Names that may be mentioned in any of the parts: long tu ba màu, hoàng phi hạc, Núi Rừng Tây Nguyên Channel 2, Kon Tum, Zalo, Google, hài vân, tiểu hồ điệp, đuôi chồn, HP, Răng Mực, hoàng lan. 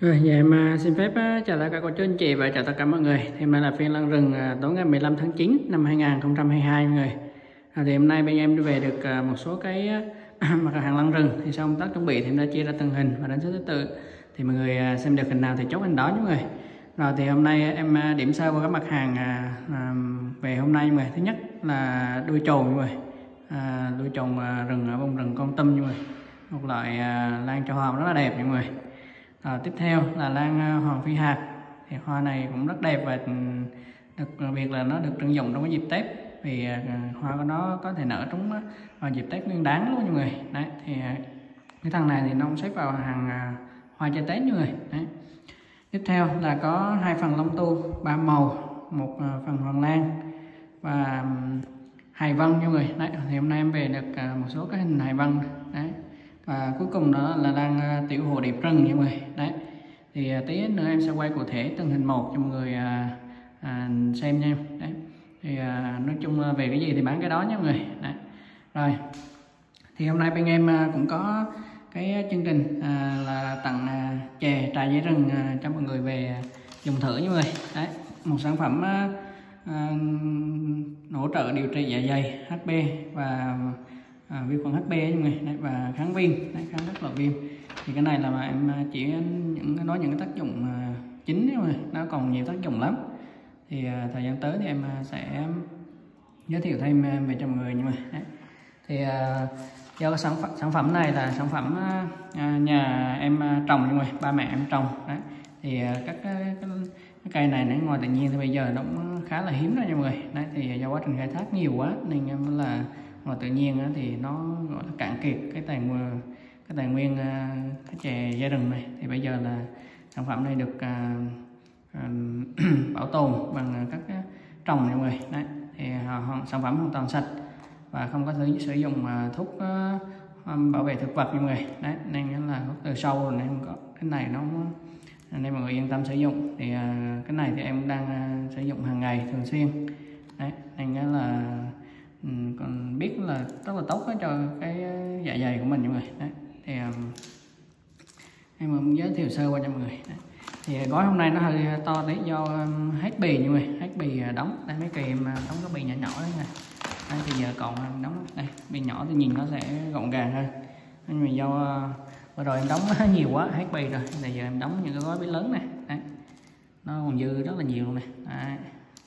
Rồi, vậy mà xin phép chào lại cả cô chú anh chị và chào tất cả mọi người. Thì mình là phiên lân rừng tối ngày 15 tháng 9 năm 2022 mọi người. Thì hôm nay bên em đi về được một số cái mặt hàng lân rừng. Thì sau công tác chuẩn bị thì em đã chia ra từng hình và đánh số thứ tự. Thì mọi người xem được hình nào thì chốt hình đó mọi người. Rồi thì hôm nay em điểm sơ vào các mặt hàng về hôm nay mọi người. Thứ nhất là đuôi chồn mọi người. Đuôi chồn rừng ở bông rừng Kon Tum mọi người. Một loại lan cho hòm rất là đẹp mọi người. Tiếp theo là lan hoàng phi hạc, thì hoa này cũng rất đẹp và đặc biệt là nó được trưng dụng trong cái dịp Tết, vì hoa của nó có thể nở trúng vào dịp Tết Nguyên Đán luôn mọi người. Đấy, thì cái thằng này thì nó cũng xếp vào hàng hoa chơi Tết mọi người. Đấy. Tiếp theo là có hai phần long tu ba màu, một phần hoàng lan và hài vân mọi người. Đấy, thì hôm nay em về được một số cái hình hài vân. Đấy. Và cuối cùng đó là đang tiểu hồ điệp rừng mọi người. Đấy. Thì tí nữa em sẽ quay cụ thể từng hình một cho mọi người xem nha. Đấy. Thì nói chung về cái gì thì bán cái đó nha mọi người. Đấy. Rồi. Thì hôm nay bên em cũng có cái chương trình là tặng chè trà giấy rừng cho mọi người về dùng thử nha mọi người. Đấy. Một sản phẩm hỗ trợ điều trị dạ dày, HP và vi khuẩn HP mọi người. Đấy, và kháng viêm, kháng các loại viêm. Thì cái này là mà em chỉ nói những cái tác dụng chính thôi, nó còn nhiều tác dụng lắm. Thì thời gian tới thì em sẽ giới thiệu thêm về cho mọi người nhưng mà. Thì do cái sản phẩm này là sản phẩm nhà em trồng nhưng mà ba mẹ em trồng. Đấy. Thì các cái cây này nó ngoài tự nhiên thì bây giờ nó cũng khá là hiếm rồi mọi người. Đấy, thì do quá trình khai thác nhiều quá nên em là mà tự nhiên thì nó gọi là cạn kiệt cái tài nguyên cái chè da rừng này. Thì bây giờ là sản phẩm này được bảo tồn bằng các trồng này mọi người. Đấy. Thì sản phẩm hoàn toàn sạch và không có sử dụng thuốc bảo vệ thực vật mọi người. Đấy, nên là từ sâu rồi nên có cái này nó nên mọi người yên tâm sử dụng. Thì cái này thì em đang sử dụng hàng ngày thường xuyên. Đấy, nên là còn biết là rất là tốt cho cái dạ dày của mình mọi người. Đấy. Thì em muốn giới thiệu sơ qua cho mọi người. Đấy. Thì gói hôm nay nó hơi to tí do hết bì mọi người, hết bì đóng. Đây mấy kỳ em đóng cái bì nhỏ nhỏ đấy này. Đấy, thì giờ còn đóng đây bì nhỏ thì nhìn nó sẽ gọn gàng hơn. Nhưng mà do vừa rồi em đóng nhiều quá hết bì rồi, bây giờ em đóng những cái gói bì lớn này. Đấy. Nó còn dư rất là nhiều luôn này.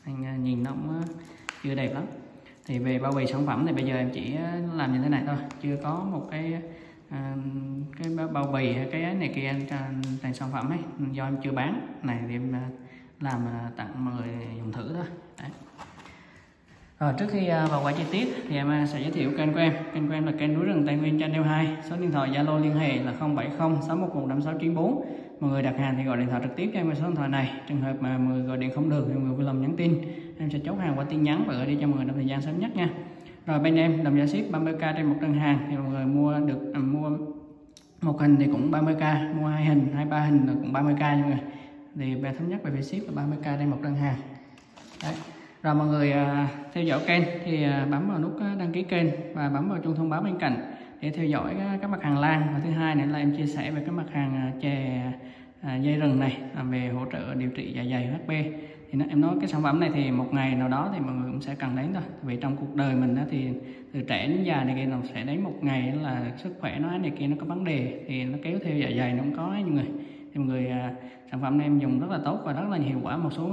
Anh nhìn nó cũng chưa đẹp lắm. Thì về bao bì sản phẩm thì bây giờ em chỉ làm như thế này thôi, chưa có một cái bao bì cái này kia thành sản phẩm ấy, do em chưa bán này thì em làm tặng mọi người dùng thử thôi. Đấy. Rồi trước khi vào quả chi tiết thì em sẽ giới thiệu kênh của em. Kênh của em là kênh Núi Rừng Tây Nguyên Channel 2, số điện thoại Zalo liên hệ là 0706115694. Mọi người đặt hàng thì gọi điện thoại trực tiếp cho em số điện thoại này. Trường hợp mà mọi người gọi điện không được thì mọi người vui lòng nhắn tin, em sẽ chốt hàng qua tin nhắn và gửi đi cho mọi người trong thời gian sớm nhất nha. Rồi bên em đồng giá ship 30k trên một đơn hàng, thì mọi người mua một hình thì cũng 30k, mua hai hình, hai ba hình là cũng 30k nha mọi người. Thì về thống nhất về phí ship là 30k trên một đơn hàng. Đấy. Rồi mọi người theo dõi kênh thì bấm vào nút đăng ký kênh và bấm vào chuông thông báo bên cạnh để theo dõi các mặt hàng lan. Và thứ hai nữa là em chia sẻ về các mặt hàng chè dây rừng này về hỗ trợ điều trị dạ dày HP. Thì em nói cái sản phẩm này thì một ngày nào đó thì mọi người cũng sẽ cần đến thôi. Vì trong cuộc đời mình thì từ trẻ đến già này kia nó sẽ đến một ngày là sức khỏe nó này kia nó có vấn đề thì nó kéo theo dạ dày nó cũng có mọi người. Thì mọi người sản phẩm này em dùng rất là tốt và rất là hiệu quả một số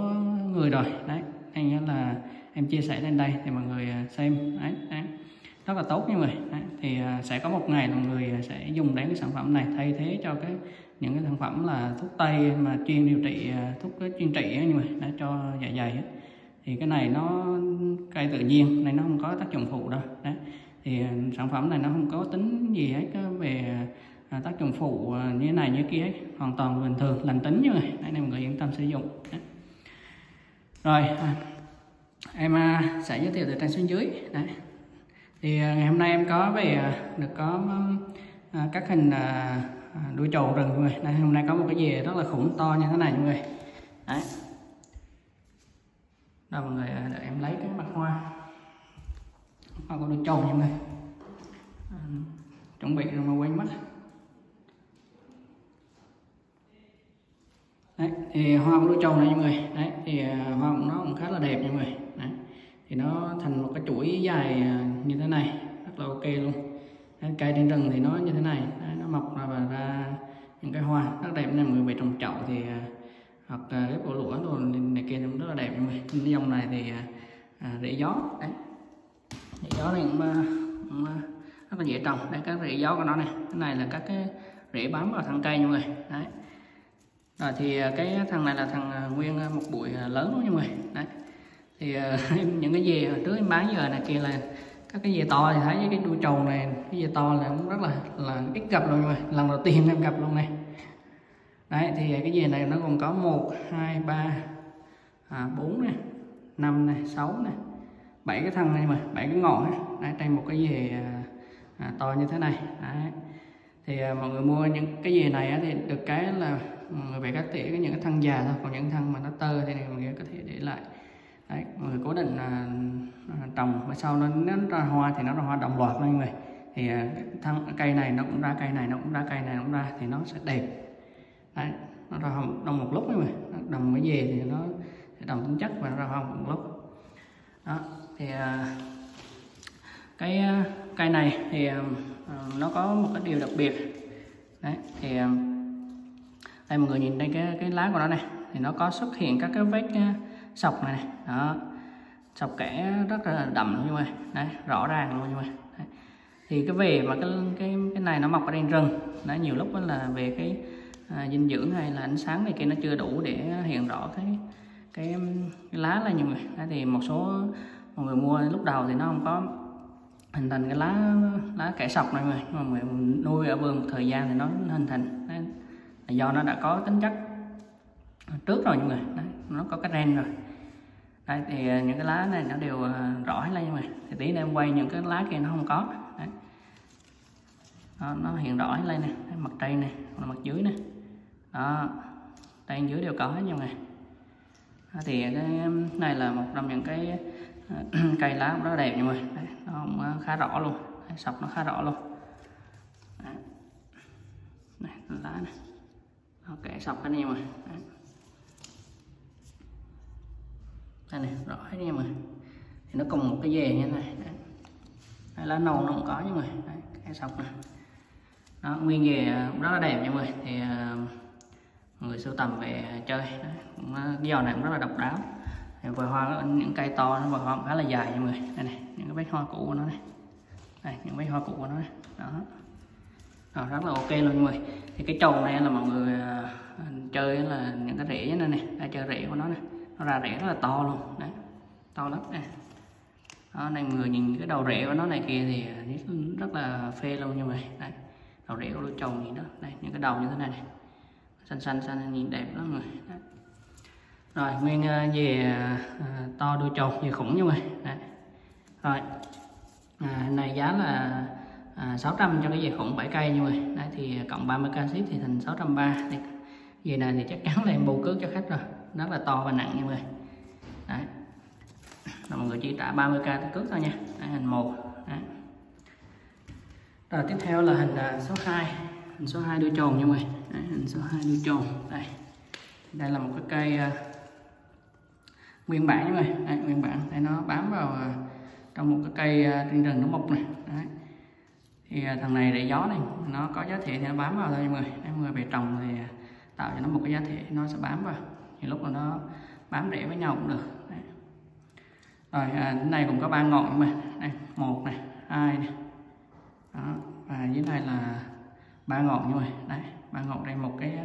người rồi. Đấy. Nên là em chia sẻ lên đây thì mọi người xem. Đấy. Đấy. Rất là tốt nha mọi người. Đấy. Thì sẽ có một ngày mọi người sẽ dùng đến cái sản phẩm này thay thế cho những cái sản phẩm là thuốc tây mà chuyên điều trị, thuốc chuyên trị nhưng mà đã cho dạ dày ấy. Thì cái này nó cây tự nhiên nên nó không có tác dụng phụ đâu. Đấy. Thì sản phẩm này nó không có tính gì hết về tác dụng phụ như thế này như kia ấy. Hoàn toàn bình thường lành tính như vậy. Đấy, nên mọi người yên tâm sử dụng. Đấy. Rồi em sẽ giới thiệu từ trang xuống dưới. Đấy. Thì ngày hôm nay em có về được có các hình đuôi chồn rừng mọi người. Đây, hôm nay có một cái dề rất là khủng to như thế này mọi người. Đấy. Rồi mọi người đợi em lấy cái mặt hoa của đuôi chồn mọi người. Chuẩn bị rồi mà quên mất. Đấy, thì hoa của đuôi chồn này mọi người. Đấy, thì hoa của nó cũng khá là đẹp mọi người. Đấy, thì nó thành một cái chuỗi dài như thế này, rất là ok luôn. Đấy, cây trên rừng thì nó như thế này. Đấy, nó mọc và ra những cái hoa rất đẹp này mọi người. Về trồng chậu thì hoặc cái bộ lũa đồ này kia cũng rất là đẹp mọi người. Cái dòng này thì rễ gió. Đấy, rễ gió này cũng rất là dễ trồng. Đây các rễ gió của nó này, cái này là các cái rễ bám vào thân cây mọi người. Đấy. Rồi thì cái thằng này là thằng nguyên một bụi lớn luôn mọi người. Đấy. Thì những cái dề trước em bán giờ này kia là các cái dề to thì thấy cái đuôi trầu này, cái dề to là cũng rất là ít gặp luôn mọi người. Lần đầu tiên em gặp luôn này. Đấy thì cái dề này nó còn có 1 2 3 4 này, 5 này, 6 này, 7 cái thằng này mà, 7 cái ngọn ấy. Đấy trên một cái dề to như thế này. Đấy. Thì mọi người mua những cái dề này thì được cái là người về các tỉa những cái thân già thôi, còn những thân mà nó tơ thì mọi người có thể để lại. Đấy, mọi người cố định là trồng và sau nó ra hoa thì nó ra hoa đồng loạt mọi người. Thì thân cây này nó cũng ra, cây này nó cũng ra, cây này nó cũng ra thì nó sẽ đẹp. Đấy, nó ra hoa đồng một lúc mọi người, đồng mới về thì nó sẽ đồng tính chất và ra hoa một lúc. Đó, thì cái cây này thì nó có một cái điều đặc biệt. Đấy, thì đây mọi người nhìn đây cái lá của nó này thì nó có xuất hiện các cái vết sọc này, này. Đó, sọc kẽ rất là đậm luôn mọi người. Đấy, rõ ràng luôn mọi người. Đấy. Thì cái về mà cái này nó mọc ở trên rừng, nó nhiều lúc đó là về cái dinh dưỡng hay là ánh sáng này kia nó chưa đủ để hiện rõ cái lá là nhiều người. Đấy, thì một số mọi người mua lúc đầu thì nó không có hình thành cái lá kẽ sọc này mọi người, nhưng mà mình nuôi ở vườn một thời gian thì nó hình thành. Đấy. Do nó đã có tính chất trước rồi mọi người. Đấy, nó có cái ren rồi. Đấy, thì những cái lá này nó đều rõ hết lên mọi người. Thì tí nữa em quay những cái lá kia nó không có. Đấy. Nó hiện rõ hết lên nè, mặt trên này, mặt dưới nè. Đó, trên dưới đều có hết mọi người. Đó, thì cái này là một trong những cái cây lá cũng rất đẹp mọi người. Đấy, nó cũng khá rõ luôn. Đấy, sọc nó khá rõ luôn. Đấy. Này, lá này. Kẻ sọc anh em ơi. Đây này, rõ anh em ơi. Thì nó cùng một cái dề như thế này. Đấy, lá nâu nó cũng có nha mọi người. Kẻ sọc này. Đó, nguyên dề cũng rất là đẹp nha mọi người. Thì người sưu tầm về chơi. Đấy, cũng, cái giò này cũng rất là độc đáo. Vòi hoa những cây to, nó vòi hoa khá là dài nha mọi người. Đây này, những cái vết hoa cũ của nó này. Đây, những vết hoa cũ của nó này. Đó. Đó, rất là ok luôn mọi người. Thì cái chồn này là mọi người chơi là những cái rễ này nè, đây chơi rễ của nó nè, nó ra rễ rất là to luôn. Đấy, to lắm nè. Đó, này mọi người nhìn cái đầu rễ của nó này kia thì rất là phê luôn nha mọi người. Đấy, đầu rễ của đuôi chồn gì đó, đây những cái đầu như thế này này, xanh xanh xanh nhìn đẹp lắm mọi người. Đấy. Rồi nguyên về to đuôi chồn về khủng nha mọi người. Đấy. Rồi này giá là 600 cho cái dề khủng 7 cây như vậy. Đấy thì cộng 30k ship thì thành 630. Dề này thì chắc chắn là em bù cước cho khách rồi, rất là to và nặng như vậy. Đấy, mọi người chỉ trả 30k cước thôi nha. Đấy, hình 1. Đấy. Rồi tiếp theo là hình số 2, hình số 2 đuôi chồn như vậy. Đấy, hình số 2 đuôi chồn. Đây, đây là một cái cây nguyên bản như vậy. Đấy, nguyên bản đây nó bám vào trong một cái cây trên rừng nó mọc này. Đấy. Thì thằng này để gió này nó có giá thể thì nó bám vào thôi mọi người. Em người về trồng thì tạo cho nó một cái giá thể nó sẽ bám vào, thì lúc mà nó bám rễ với nhau cũng được. Đấy. Rồi cái này cũng có 3 ngọn mà đây, 1 này, 2 này. Đó, và dưới này là 3 ngọn như vậy. Đấy, 3 ngọn đây một cái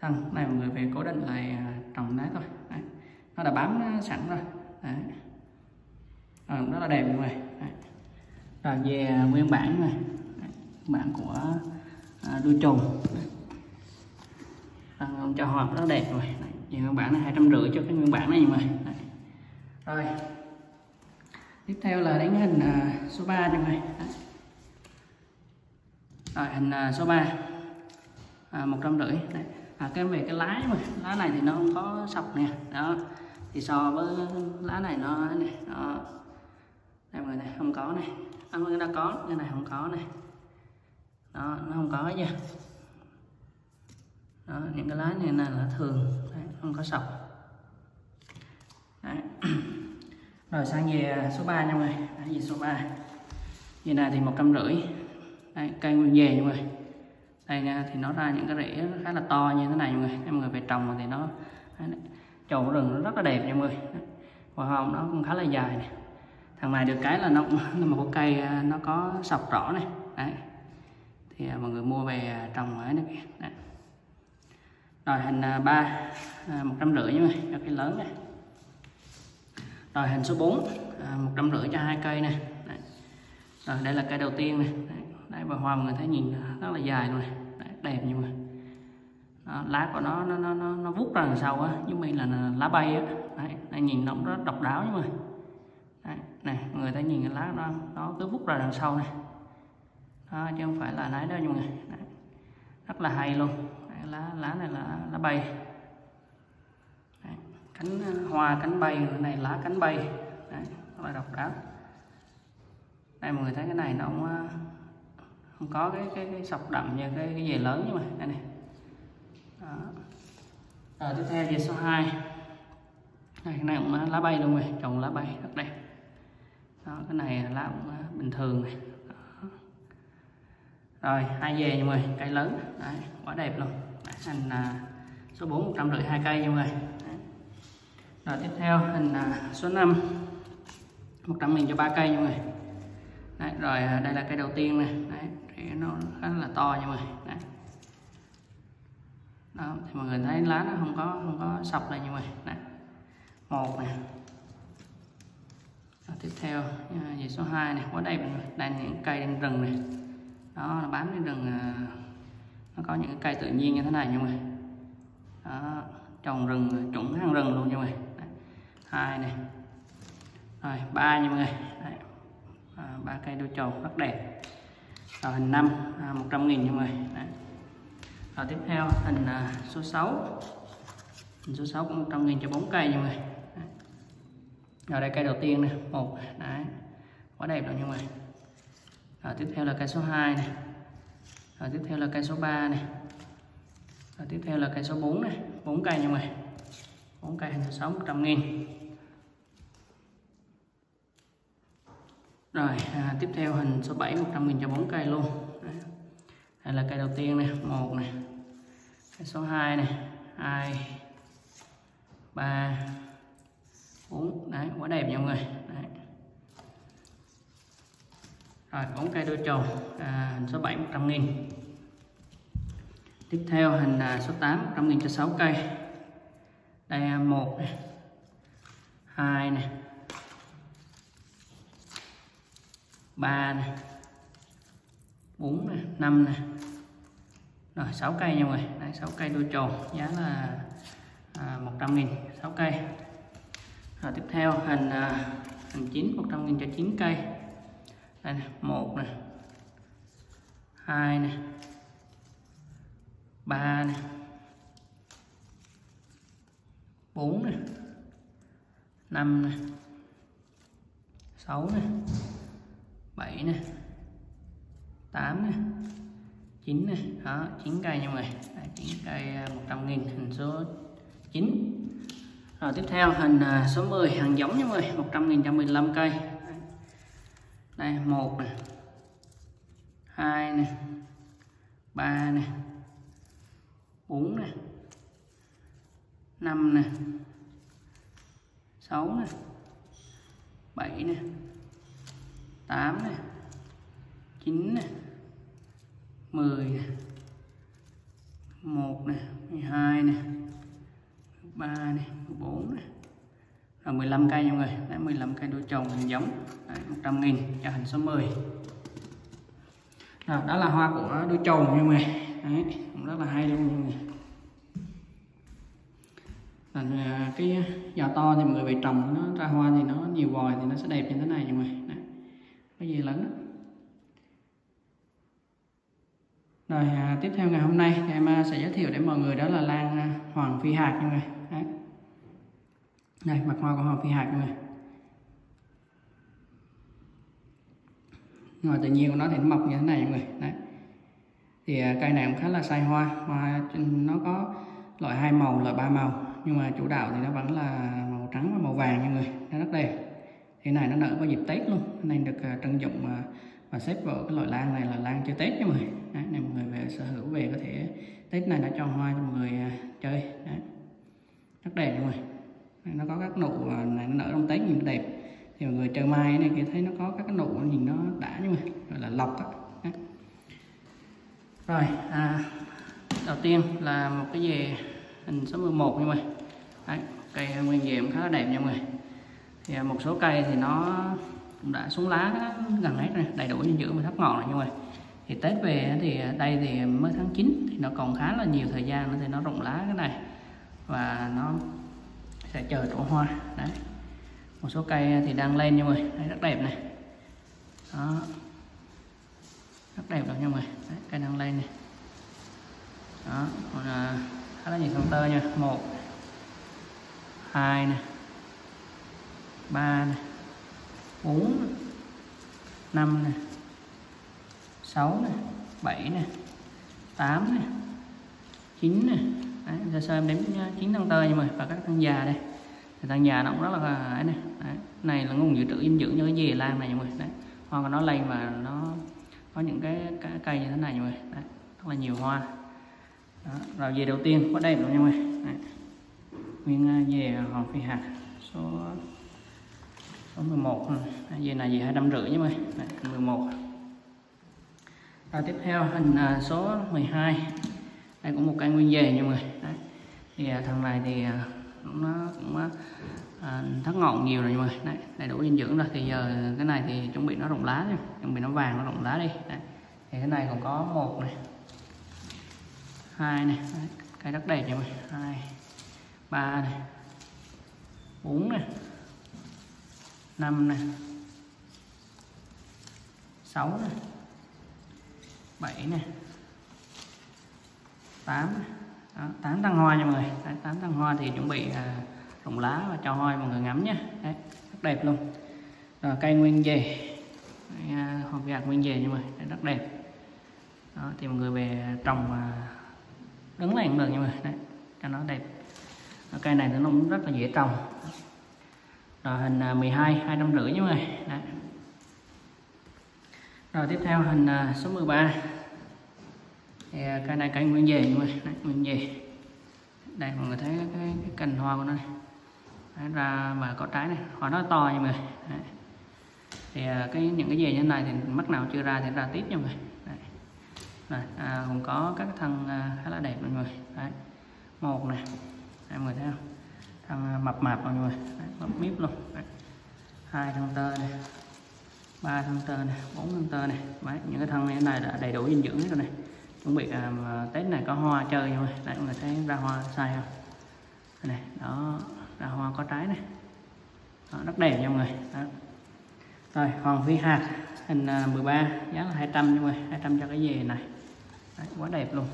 thân này mọi người về cố định lại trồng đấy thôi. Đấy. Nó đã bám sẵn rồi. Đấy. Rồi cũng rất là đẹp mọi người. Đấy. Rồi về nguyên bản này, bản của đuôi chồn cho hộp nó đẹp rồi. Về nguyên bản là 250 cho cái nguyên bản này mọi người. Rồi tiếp theo là đến hình số 3 mọi người. Rồi hình số 3 150. Cái về cái lá mà lá này thì nó không có sọc nè. Đó thì so với lá này nó này, đó. Đây mọi người này không có này, ăn nó có cái này không có này. Đó, nó không có chứ. Đó, những cái lá này là thường. Đấy, không có sọc. Đấy. Rồi sang về số 3 nha mọi người. Về số 3 như này thì 150. Đấy, cây nguyên về mọi người. Đây nha, thì nó ra những cái rễ khá là to như thế này mọi người. Mọi người về trồng thì nó trồng rừng nó rất là đẹp nha mọi người. Hoa hồng nó cũng khá là dài này. Thằng này được cái là nó một cây nó có sọc rõ này. Đấy. Thì mọi người mua về trồng ở đây kìa. Rồi hình 3 150 nha mọi người, cho cái lớn này. Rồi hình số 4 150 cho hai cây này. Đấy. Rồi đây là cây đầu tiên này. Đấy, và hoa mọi người thấy nhìn rất là dài luôn này. Đấy, đẹp nhưng mà lá của nó vút ra đằng sau á, giống như là lá bay á. Đấy, nhìn nó cũng rất độc đáo nhưng mà. Đấy, này, mọi người thấy nhìn cái lá nó cứ vút ra đằng sau này. Đó, chứ không phải là nái đâu nhưng mà. Đấy, rất là hay luôn. Đấy, lá này là lá bay. Đấy, cánh hoa cánh bay, này lá cánh bay. Đấy, rất là độc đáo. Đây mọi người thấy cái này nó cũng không có cái sọc đậm như cái dề lớn nhưng mà đây này. Đó. Rồi tiếp theo về số 2. Đây, cái này cũng lá bay luôn rồi, trồng lá bay rất đẹp. Đó, cái này lá cũng bình thường này. Đó. Rồi hai về nha mọi người, cây lớn. Đấy, quá đẹp luôn. Đấy, hình số 4 150 hai cây nha mọi người. Đấy. Rồi tiếp theo hình số 5 150 cho ba cây nha mọi người. Đấy, rồi đây là cây đầu tiên này. Đấy, thì nó khá là to nha mọi người. Đấy. Đó, thì mọi người thấy lá nó không có sọc này nha mọi người. Đấy. Một nè. Tiếp theo về số 2 này, quá đẹp. Đây là những cây trên rừng này. Đó, nó bám trên rừng, nó có những cây tự nhiên như thế này nha mọi người. Đó, trồng rừng, trũng hàng rừng luôn nha mọi người. Đấy. 2 này. Rồi 3 nha mọi người. Đấy. 3 cây đuôi chồn rất đẹp. Rồi hình 5 100.000 nha mọi người. Đấy. Rồi tiếp theo hình số 6. Hình số 6 cũng 100.000 cho 4 cây nha mọi người. Đấy. Rồi đây cây đầu tiên nè, 1. Đấy. Quá đẹp luôn nha mọi người. Rồi tiếp theo là cây số 2 này. Rồi tiếp theo là cây số 3 này. Rồi tiếp theo là cây số 4 này, 4 cây nha mọi người. 4 cây hình số 6 100.000. Rồi tiếp theo hình số 7 100.000 cho 4 cây luôn. Đấy. Đây là cây đầu tiên này, 1 này. Cây số 2 này, 2 3 4. Đấy, quá đẹp nha mọi người. Đấy. Rồi 4 cây đuôi chồn, hình số 7 100.000. Tiếp theo hình số 8 100.000 cho 6 cây. Đây 1 này. 2 này. 3 này. 4 này, 5 này. Rồi 6 cây nha mọi người. Đấy, 6 cây đuôi chồn, giá là 100.000 6 cây. Rồi tiếp theo hình 9 100.000 cho 9 cây. Đây này, 1 này. 2 này. 3 này. 4 này. 5 này. 6 này. 7 này. 8 này. 9 này. Đó, 9 cây nha mọi người. Đấy, 9 cây 100.000 hình số 9. Rồi tiếp theo hình số 10 hàng giống nha mọi người, 100.000 cho 15 cây. Đây 1 này. 2 này. 3 này. 4 này. 5 này. 6 này. 7 này. 8 này. 9 này. 10 này. 1 này, 12 này. 3 này, 14 này. Rồi 15 cây nha mọi người. Đấy, 15 cây đuôi chồn hình giống. Đấy, 100.000 cho hình số 10. Rồi, đó là hoa của đuôi chồn nha mọi người. Đấy, cũng rất là hay luôn nha mọi người. Rồi, cái giò to thì mọi người về trồng nó ra hoa thì nó nhiều vòi thì nó sẽ đẹp như thế này nha mọi người. Cái gì lớn đó. Rồi tiếp theo ngày hôm nay thì em sẽ giới thiệu đến mọi người đó là lan hoàng phi hạc nha mọi người. Đấy. Đây mặt hoa của hoàng phi hạc mọi người. Ngoài tự nhiên của nó thì nó mọc như thế này mọi người. Đấy. Thì cây này cũng khá là sai hoa, hoa nó có loại 2 màu, loại 3 màu, nhưng mà chủ đạo thì nó vẫn là màu trắng và màu vàng nha người. Nó rất đẹp. Thì này nó nở vào dịp Tết luôn, nên được trân dụng và xếp vào cái loại lan này là lan chơi Tết nha mọi người. Đấy, này mọi người về sở hữu về có thể Tết này nó cho hoa cho mọi người chơi. Đấy, rất đẹp mọi người. Nó có các nụ này nó nở trong Tết nhìn đẹp. Thì mọi người chơi mai này kia thấy nó có các nụ nhìn nó đã như vậy, gọi là lộc á. Rồi, đầu tiên là một cái dề hình số 11 nha mọi người. Đấy, cây nguyên dề cũng khá là đẹp nha mọi người. Thì một số cây thì nó cũng đã xuống lá đó, gần hết rồi, đầy đủ dinh dưỡng và thấp ngọn rồi nha mọi người. Thì Tết về thì đây thì mới tháng 9 thì nó còn khá là nhiều thời gian nữa thì nó rụng lá cái này và nó sẽ chờ trổ hoa. Đấy, một số cây thì đang lên nha mọi người. Đấy, rất đẹp này đó, rất đẹp rồi nha mọi người. Đấy, cây đang lên này đó, còn khá là nhiều con tơ nha. 1, 2 này, 3 này, 4 này, 5 này, 6 này, 7 này, 8 này, 9 này. Đấy, giờ sau em đếm 9 tăng tơ nha mọi người. Và các tăng già đây thì tăng già nó cũng rất là ấy này. Đấy, này là nguồn dự trữ dinh dưỡng cho cái dề lan này nha mọi người. Đấy, hoa của nó lên và nó có những cái cây như thế này mọi người. Đấy, rất là nhiều hoa. Đó, rồi dề đầu tiên quá đẹp luôn nha mọi người. Đấy, nguyên dề hoàng phi hạc số 11 này. Đấy, dề này dề 250 nha mọi người. Đấy, 11. Rồi tiếp theo hình số 12. Đây cũng một cây nguyên dề nha mọi người. Đấy, thì thằng này thì nó cũng thất ngọn nhiều rồi mọi người. Đấy, đầy đủ dinh dưỡng rồi. Thì giờ cái này thì chuẩn bị nó rụng lá đi, chuẩn bị nó vàng nó rụng lá đi. Đấy, thì cái này còn có 1 này, 2 này. Đấy, cây rất đẹp nha mọi người. 2, 3 này, 4 này, 5 này, 6 này, 7 này, 8 này. Đó, 8 tăng hoa nha mọi người. Đấy, 8 tăng hoa thì chuẩn bị rụng lá và cho hoa mọi người ngắm nhé. Đấy, rất đẹp luôn. Rồi cây nguyên dề, hộp gạt nguyên dề nha mọi người. Đấy, rất đẹp. Đó, thì mọi người về trồng và đứng lại cũng được nha mọi người. Đấy, cho nó đẹp. Đó, cây này nó cũng rất là dễ trồng. Rồi hình 12, 250 nha mọi người. Đấy. Rồi tiếp theo hình số 13. Cây này cây nguyên dề nha mọi người. Đấy, nguyên dề. Đây mọi người thấy cái cành hoa của nó này. Đấy, ra mà có trái này, hoa nó to nha mọi người. Đấy, thì những cái dề như thế này thì mắt nào chưa ra thì ra tiếp nha mọi người. Đấy, rồi, còn có các thân khá là đẹp mọi người. Đấy, 1 này, mọi người thấy không, thân mập mạp mọi người. Đấy, mập miếp luôn. Đấy, 2 thân tơ này, 3 thân tơ này, 4 thân tơ này. Đấy, những cái thân này đã đầy đủ dinh dưỡng hết rồi này, chuẩn bị Tết này có hoa chơi nha mọi người. Đấy, mọi người thấy ra hoa sai không này, đó ra hoa có trái này, đó, rất đẹp nha mọi người. Đó. Rồi hoàng phi hạc hình 13, giá là 200 nha mọi người. 200 cho cái dề này. Đấy, quá đẹp luôn,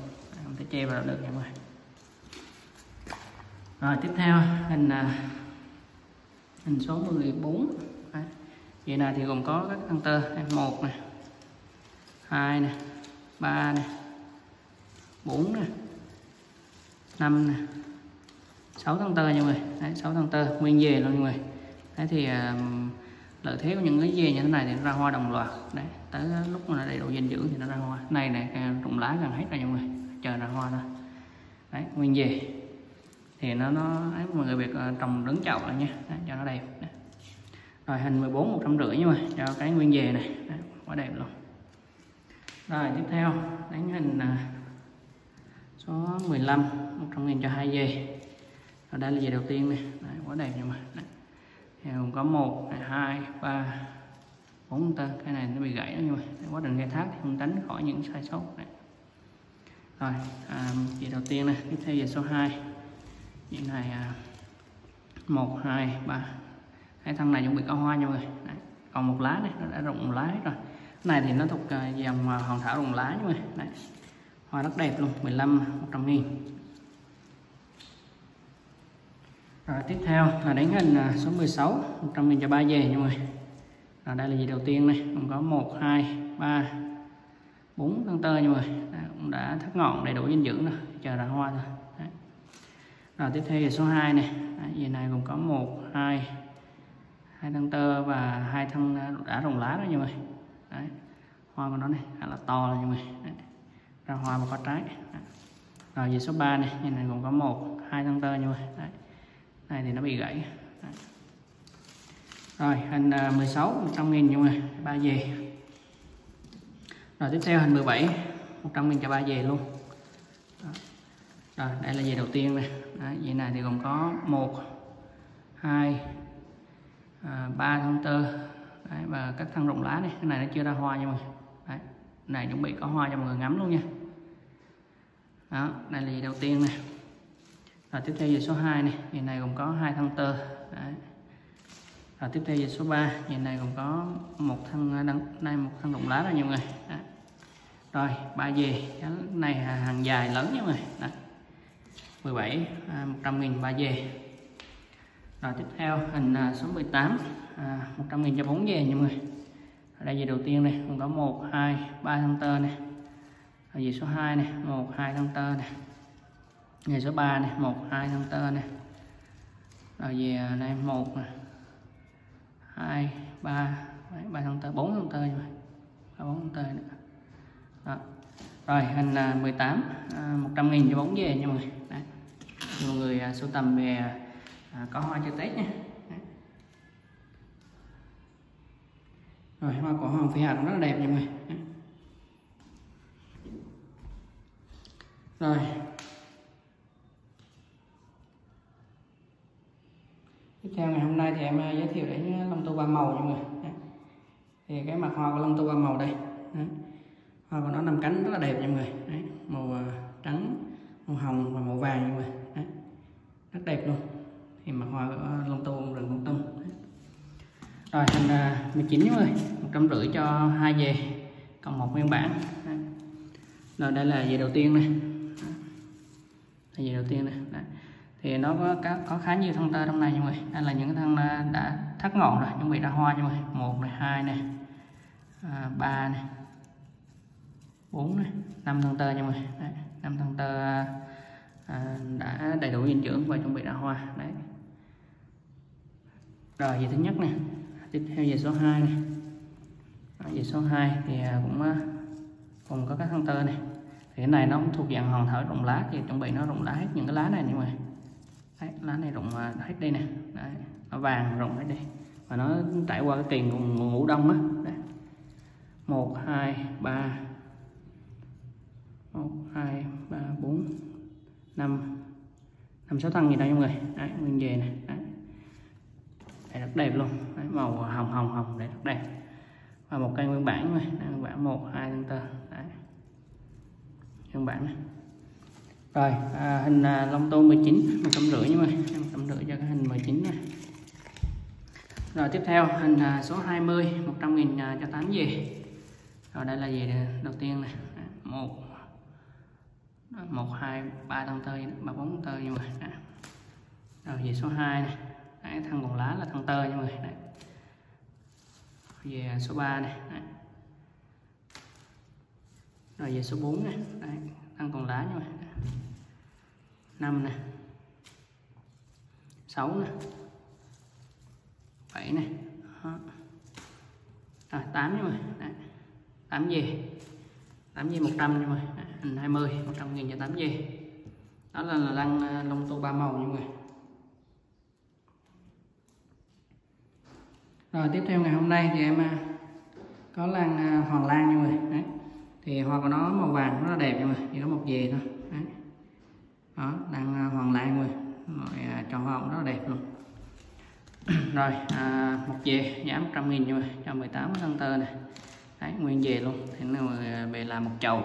không thể che vào được nha mọi người. Rồi tiếp theo hình số 14. Đấy, dề này thì gồm có các thân tơ 1 này, 2 này, 3 này, 4 này, 5 này, 6 thân tơ nha mọi người. Đấy, 6 thân tơ nguyên dề luôn mọi người. Đấy thì lợi thế của những cái dề như thế này thì nó ra hoa đồng loạt. Đấy, tới lúc mà nó đầy đủ dinh dưỡng thì nó ra hoa. Này này rụng lá gần hết rồi nha mọi người, chờ ra hoa thôi. Đấy, nguyên dề thì nó ấy, mọi người việc trồng đứng chậu lại nha. Đấy, cho nó đẹp. Đấy. Rồi hình 14 150 nha mọi người, cho cái nguyên dề này. Đấy, quá đẹp luôn. Rồi tiếp theo đánh hình số 15, 100.000 cho 2 dề. Rồi đây là dề đầu tiên này. Đấy, quá đẹp nha mọi người. Gồm có 1, 2, 3, 4 tơ. Cái này nó bị gãy đó nha mọi người. Quá trình khai thác thì không tránh khỏi những sai sót. Đấy. Rồi dề đầu tiên này, tiếp theo dề số 2. Dề này 1, 2, 3. Cái thân này chuẩn bị có hoa nha mọi người. Đấy, còn một lá này, nó đã rụng một lá hết rồi. Này thì nó thuộc dòng hòn thảo rụng lá nha. Đấy, hoa rất đẹp luôn. 15 100.000. Rồi tiếp theo là đánh hình số 16, 100.000 cho 3 dề nha mọi người. Rồi đây là dề đầu tiên này, còn có 1 2 3 4 thân tơ nha mọi người. cũng đã thắt ngọn đầy đủ dinh dưỡng rồi, chờ ra hoa thôi. Đấy. Rồi tiếp theo về số 2 này, dây này gồm có 1, 2 thân tơ và 2 thân đã rồng lá đó nha mọi người. Đấy. Hoa của nó này khá là to rồi nha mọi người. Ra hoa mà có trái. Đấy. Rồi về số 3 này, dây này gồm có 1, 2 thân tơ nha mọi người. Đấy. Này thì nó bị gãy. Đấy. Rồi hình 16 100.000 nha mọi người, 3 dề. Rồi tiếp theo hình 17 100.000 cho 3 dề luôn. Đó. Rồi đây là dề đầu tiên này. Đó, dề này thì gồm có 1, 2, 3 thân tơ. Đấy, và các thân rụng lá này, cái này nó chưa ra hoa nha mọi người. Đấy, này chuẩn bị có hoa cho mọi người ngắm luôn nha. Đó, đây là dề đầu tiên này. Rồi tiếp theo dề số 2 này, dề này gồm có 2 thân tơ. Đấy. Rồi tiếp theo dây số 3, dây này gồm có 1 thân rụng lá rồi nha mọi người. Đó. Rồi 3 dây, cái này hàng dài lớn nha mọi người. Đó. 17 100.000 3 dây. Rồi tiếp theo hình số 18 100.000 cho 4 dây nha mọi người. Ở đây dây đầu tiên này gồm có 1, 2, 3 thân tơ này. Rồi dây số 2 này 1, 2 thân tơ này. Dây số 3 này 1, 2 thân tơ này. Rồi dây này 1 này. 2, 3 thân tơ, 4 thân tơ nha mọi người. 4 thân tơ nữa. Đó. Rồi hình 18 100.000 cho 4 về nha mọi người. Đấy. Mọi người sưu tầm về có hoa cho Tết nha. Đấy. Rồi hoa của hoàng phi hạc cũng rất là đẹp nha mọi người. Đấy. Rồi tiếp theo ngày hôm nay thì em giới thiệu đến long tu ba màu nha mọi người. Thì cái mặt hoa của long tu ba màu đây. Đấy. Hoa của nó 5 cánh rất là đẹp nha mọi người. Đấy. Màu trắng, màu hồng và màu vàng nha mọi người. Đấy. Rất đẹp luôn. Thì mặt hoa của long tu rừng Kon Tum. Rồi thành 19 nha mọi người, 150 cho 2 dề cộng 1 nguyên bản. Đấy. Rồi đây là dề đầu tiên này. Đây dề đầu tiên này. Đấy. Thì nó có khá nhiều thân tơ trong này nha mọi người. Đây là những thân đã thắt ngọn rồi, chuẩn bị ra hoa nha mọi người. 1 này, 2 này, 3 này, 4 này, 5 thân tơ nha mọi người. Đấy, 5 thân tơ đã đầy đủ dinh dưỡng và chuẩn bị ra hoa. Đấy. Rồi về thứ nhất nè, tiếp theo về số 2 này. Về số 2 thì cũng có các thân tơ này. Thì cái này nó cũng thuộc dạng hòn thảo rụng lá, thì chuẩn bị nó rụng lá hết những cái lá này nha mọi người. Đấy, lá này rụng hết đi nè. Đấy, nó vàng rụng hết đi và nó trải qua cái kỳ ngủ đông á. 1, 2, 3, 1, 2, 3, 4, 5, 6 thân gì đó nha mọi người. Đấy, nguyên về này. Đấy. Đấy, rất đẹp luôn. Đấy, màu hồng đấy, rất đẹp. Và một cây nguyên bản này, nguyên bản 1, 2 thân tơ. Đấy. Nguyên bản này. Rồi hình long tu 19 150 nha mọi người, 150 cho cái hình 19 này. Rồi tiếp theo hình số 20 100.000 cho 8 dề. Rồi đây là dề đầu tiên này, 1, 2, 3 thân tơ, 3, 4 thân tơ nha mọi người. Rồi dề số 2 này. Đấy, thân còn lá là thân tơ nha mọi người. Đấy. Dề số 3 này. Đấy. Rồi dề số 4 này. Đấy, thân còn lá nha mọi người. 5 nè, 6 nè, 7 nè, 8 nha mọi người. 8 dề, 8 dề 100 nha mọi người. Hình 20 100.000 cho 8 dề. Đó là lăng long tu ba màu nha mọi người. Rồi tiếp theo ngày hôm nay thì em có lăng hoàng lan nha mọi người. Đấy. Thì hoa của nó màu vàng rất là đẹp nha mọi người, chỉ có 1 dề thôi. Đấy. Đó, đang hoàng lan rồi, cho hoa cũng rất là đẹp luôn. Rồi, 1 dề giá 100.000 nha mọi người, cho 18 thân tơ này. Đấy, nguyên dề luôn. Thì nếu mà về làm một chậu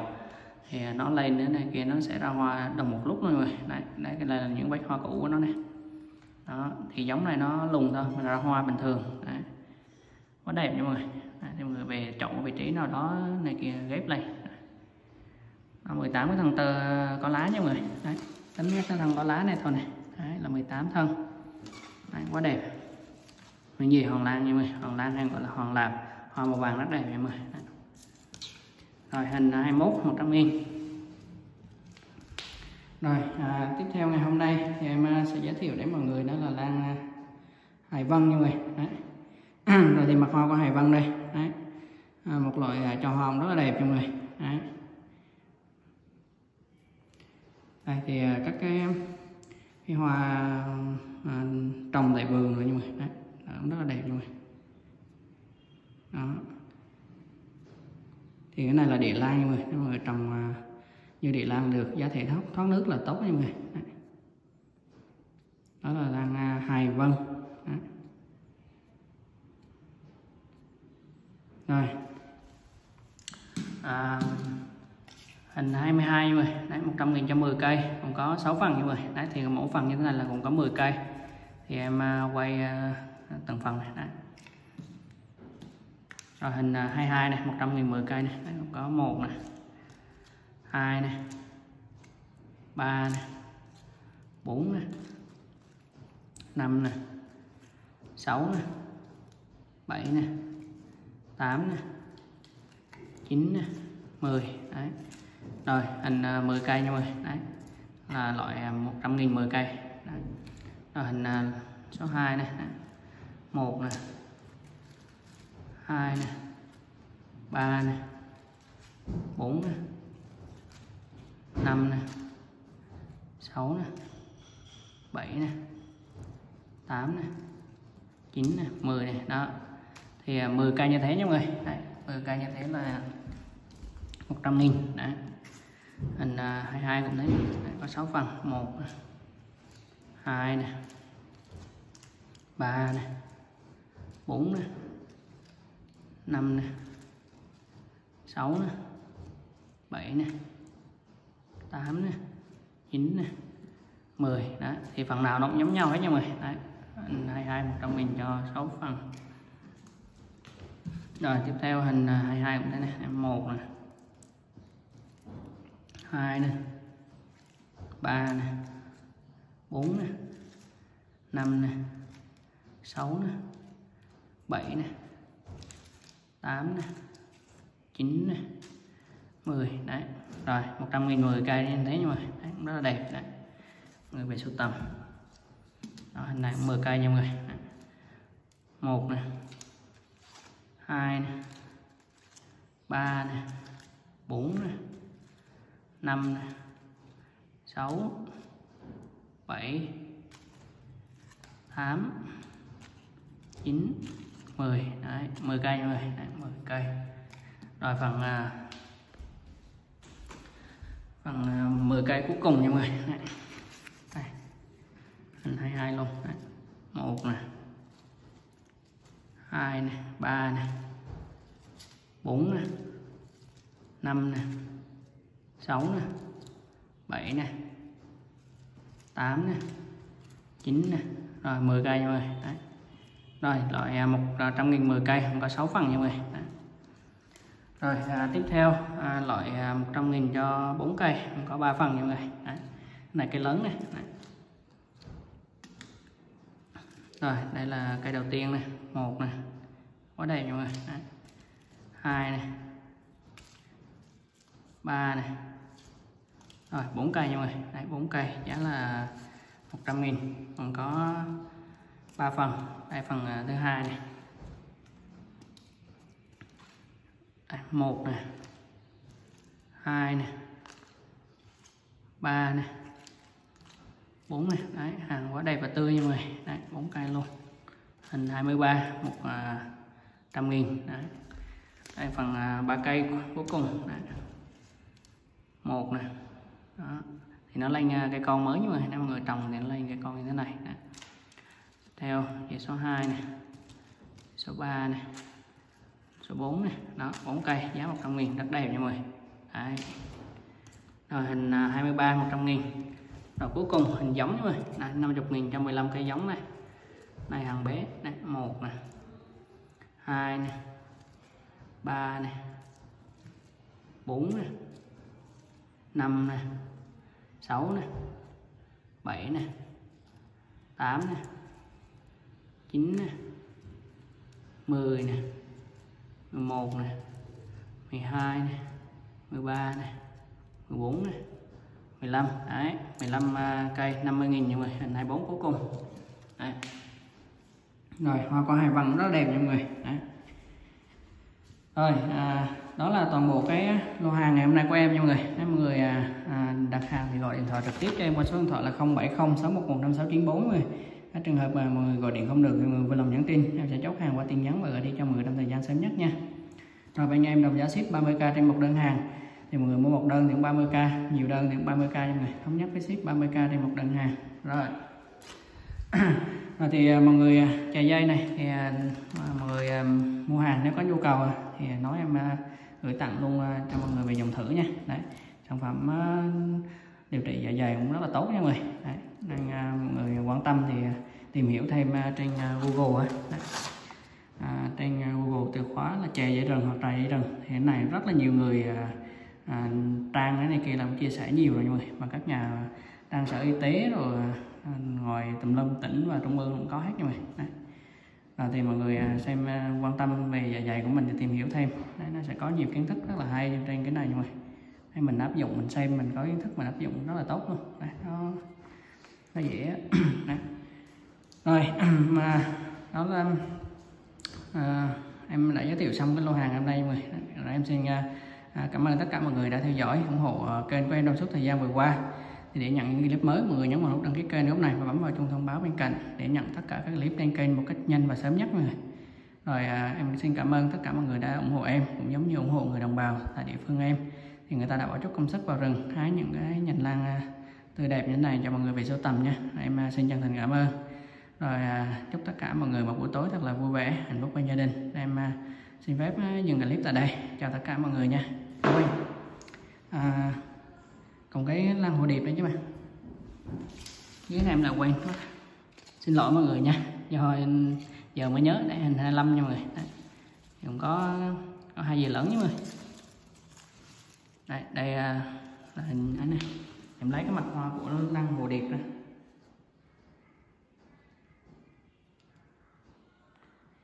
thì nó lên đến này kia nó sẽ ra hoa đồng một lúc mọi người. Đấy, đấy cái này là những bách hoa cũ của nó nè. Đó, thì giống này nó lùng thôi, mà ra hoa bình thường. Đấy. Quá đẹp nha mọi người. Đấy, thì mọi người về chọn vị trí nào đó này kia ghép lên. 18 cái thân tơ có lá nha mọi người. Đấy. Tính cái thân có lá này thôi này. Đấy, là 18 thân. Đấy, quá đẹp. Mình gì hoàng lan nha mọi người, hoàng lan hay gọi là hoàng lạp, hoa màu vàng rất đẹp nha mọi người. Đấy. Rồi hình 21 100.000 Rồi tiếp theo ngày hôm nay thì em sẽ giới thiệu đến mọi người đó là lan hài vân như vậy. Rồi thì mặt hoa của hài vân đây. Đấy. Một loại trò hồng rất là đẹp mọi người. Đấy. Đây thì các cái hoa trồng tại vườn rồi nhưng mà rất là đẹp luôn. Đó. Thì cái này là địa lan mọi người, mọi người trồng như địa lan được, giá thể thoát nước là tốt mọi người. Đó là lan hài vân. Đó. Rồi. Hình 22 mọi người, đấy 100.000 cho 10 cây, cũng có 6 phần mọi người. Đấy thì mỗi phần như thế này là cũng có 10 cây. Thì em quay từng phần này. Đấy. Rồi hình 22 này, 100.000 10 cây này, đấy, cũng có 1 này, 2 này, 3 này, 4 này, 5 này, 6 này, 7 này, 8 này, 9 này, 10. Đấy. Rồi hình 10 cây nha mọi người. Đấy. Là loại 100.000 10 cây. Đấy. Rồi hình số 2 này, 1 này, 2 này, 3 này, 4 này, 5 này, 6 này, 7 này, 8 này, 9 này, 10 này. Đó. Thì 10 cây như thế nha mọi người. Đấy. 10 cây như thế là 100.000. Đấy. Hình 22 cũng thấy có 6 phần, 1 này, 2 này, 3 này, 4 này, 5 này, 6 này, 7 này, 8 này, 9 này, 10. Đấy. Thì phần nào nó cũng giống nhau hết nha mọi người. Đấy. 22 100.000 cho 6 phần. Rồi tiếp theo hình 22 cũng thế này, 1 này, 2 này, 3 này, 4 này, 5 này, 6 này, 7 này, 8 này, 9 này, 10. Đấy. Rồi 100.000 10 cây như thế nhưng mà đấy, rất là đẹp. Đấy. Người về sưu tầm. Đó, hình này 10 cây nha mọi người. 1 này, 2 này, 3 này, 4 này, 5 này, 6 7 8 9 10. Đấy, 10 cây mọi người. Đấy, 10 cây. Rồi phần 10 cây cuối cùng nha mọi người. Đây. Hình 22 luôn. Đấy. 1 này, 2 này, 3 này, 4 này, 5 này, 6 này, 7 này, 8 này, 9 này. Rồi 10 cây nha mọi người. Đấy. Rồi loại 100.000 10 cây, không có 6 phần nha mọi người. Đấy. Rồi tiếp theo loại 100.000 cho 4 cây, không có 3 phần nha mọi người. Đấy. Này cây lớn này. Đấy. Rồi đây là cây đầu tiên này, 1 này, quá đẹp nha mọi người. Đấy. 2 này, 3 này, rồi 4 cây nha mọi người. Đấy, 4 cây giá là 100.000, còn có 3 phần. Đây phần thứ hai này. Đây, 1 này, 2 này, 3 này, 4 này. Đấy, hàng quá đẹp và tươi nha mọi người. Đấy, 4 cây luôn. Hình 23 100.000. Đấy. Đây phần 3 cây cuối cùng. Đấy. 1 này. Đó. Thì nó lên cái con mới như vậy, mọi người trồng thì nó lên cái con như thế này. Đấy. Theo về số 2 này, số 3 này, số 4 này. Đó, 4 cây giá 100.000, rất đẹp nha mọi người. Đấy. Rồi hình 23 100.000. Rồi cuối cùng hình giống nha mọi người, 50.000 cho 15 cây giống này. Này hàng bé, đấy, 1 này, 2 này, 3 này, 4 này, 5 này, 6 này, 7 này, 8 này, 9 này, 10 này, 11 này, 12 này, 13 này, 14 này, 15 đấy, 15 cây 50.000 mọi người, hình 24 cuối cùng đấy. Rồi hoa có hai vần rất đẹp mọi người đấy. Rồi đó là toàn bộ cái lô hàng ngày hôm nay của em mọi người. Nếu mọi người đặt hàng thì gọi điện thoại trực tiếp cho em qua số điện thoại là 0706115694 người. Các trường hợp mà mọi người gọi điện không được thì mọi người vui lòng nhắn tin, em sẽ chốt hàng qua tin nhắn và gửi đi cho mọi người trong thời gian sớm nhất nha. Rồi bên nhà em đồng giá ship 30k trên một đơn hàng, thì mọi người mua một đơn thì 30k, nhiều đơn thì 30k nha mọi người, thống nhất với ship 30k trên một đơn hàng. Rồi thì mọi người chạy dây này thì mọi người mua hàng nếu có nhu cầu thì nói em gửi tặng luôn cho mọi người về dùng thử nha. Đấy, sản phẩm điều trị dạ dày cũng rất là tốt nha mọi người. Đấy, nên mọi người quan tâm thì tìm hiểu thêm trên Google. Đấy, trên Google từ khóa là chè dây rừng hoặc trà dây rừng, hiện nay rất là nhiều người trang này kia làm chia sẻ nhiều rồi mọi người, mà các nhà trang sở y tế rồi ngoài tùm lâm tỉnh và trung ương cũng có hết nha mọi người. Và thì mọi người xem quan tâm về dạ dày của mình thì tìm hiểu thêm. Đấy, nó sẽ có nhiều kiến thức rất là hay trên cái này mọi người. Hay mình áp dụng, mình xem mình có kiến thức mình áp dụng rất là tốt luôn. Đấy, nó dễ. Đấy. Rồi mà đó là em đã giới thiệu xong cái lô hàng hôm nay mọi người. Rồi em xin cảm ơn tất cả mọi người đã theo dõi ủng hộ kênh của em trong suốt thời gian vừa qua. Thì để nhận những clip mới, mọi người nhấn vào nút đăng ký kênh lúc này và bấm vào chuông thông báo bên cạnh để nhận tất cả các clip trên kênh một cách nhanh và sớm nhất mọi người. Rồi em xin cảm ơn tất cả mọi người đã ủng hộ em, cũng giống như ủng hộ người đồng bào tại địa phương em, thì người ta đã bỏ chút công sức vào rừng hái những cái nhành lan tươi đẹp như thế này cho mọi người về sưu tầm nha. Em xin chân thành cảm ơn. Rồi chúc tất cả mọi người một buổi tối thật là vui vẻ, hạnh phúc bên gia đình. Em xin phép dừng clip tại đây, chào tất cả mọi người nha. Còn cái lan hồ điệp đấy chứ mà dưới này em là quen quá, xin lỗi mọi người nha, do giờ mới nhớ để hình 25 nha mọi người. Đấy, cũng có hai gì lớn nha mọi người. Đây, đây là hình ảnh này, em lấy cái mặt hoa của lan hồ điệp ra.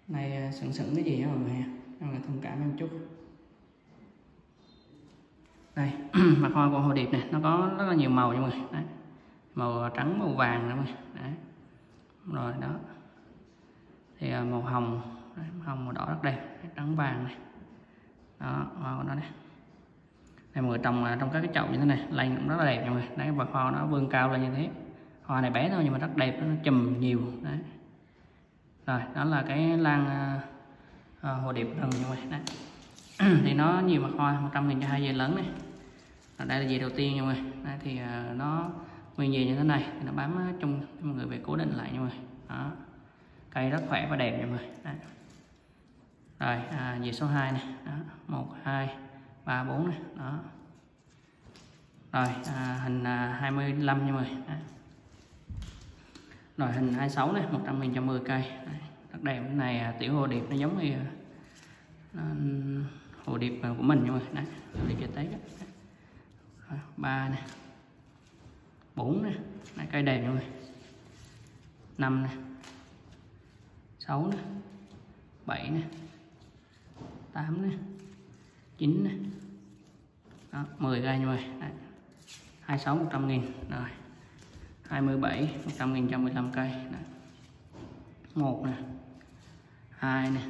Này sững cái gì đó mọi người, mọi người thông cảm em chút. Đây, mặt hoa của hồ điệp này nó có rất là nhiều màu mọi người. Đấy, màu trắng, màu vàng mọi người. Đấy, rồi đó thì màu hồng. Đấy, màu hồng, màu đỏ rất đẹp, trắng vàng này đó, hoa của nó này. Này mọi người, trong các cái chậu như thế này lành cũng rất là đẹp mọi người. Đấy, và hoa nó vươn cao lên như thế, hoa này bé thôi nhưng mà rất đẹp, nó chùm nhiều. Đấy, rồi đó là cái lan hồ điệp rừng mọi người. Đấy, thì nó nhiều mặt hoa, 100.000 cho hai dây lớn này. Ở đây là dây đầu tiên nha mọi người. Đây thì nó nguyên dây như thế này thì nó bám chung mọi người về cố định lại nha mọi người. Đó, cây rất khỏe và đẹp nha mọi người. Đấy, rồi dây số 2 này đó, 1 2 3 4 này đó. Rồi hình 25 nha mọi người. Đấy, rồi hình 26 này, 100.000 cho 10 cây. Đấy, rất đẹp. Cái này tiểu hồ điệp nó giống như hồ điệp của mình nhưng mà hồ điệp trái tết. 3 này, 4 này, này cây đẹp mọi người, 5 này, 6 này, 7 này, 8 này, 9 này, đó, 10 ra mọi người. 26 100.000, rồi 27 100.000 cho 15 cây. Đấy, 1 này, 2 này,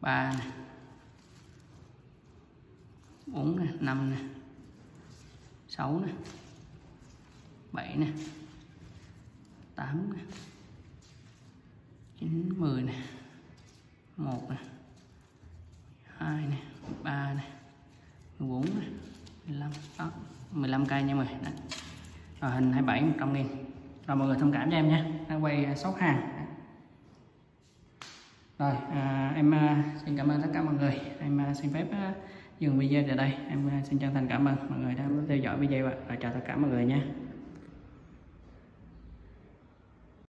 3 này, 4 này, 5 này, 6 này, 7 này, 8 này, 9 10 này, 1 này, 2 này, 3 này, 14 này, 15. Đó, 15 cây nha mọi người. Rồi hình 27 100.000. Rồi mọi người thông cảm cho em nha, đang quay sốt hàng. Rồi em xin cảm ơn tất cả mọi người. Em xin phép dừng video tại đây. Em xin chân thành cảm ơn mọi người đã theo dõi video và chào tất cả mọi người nha.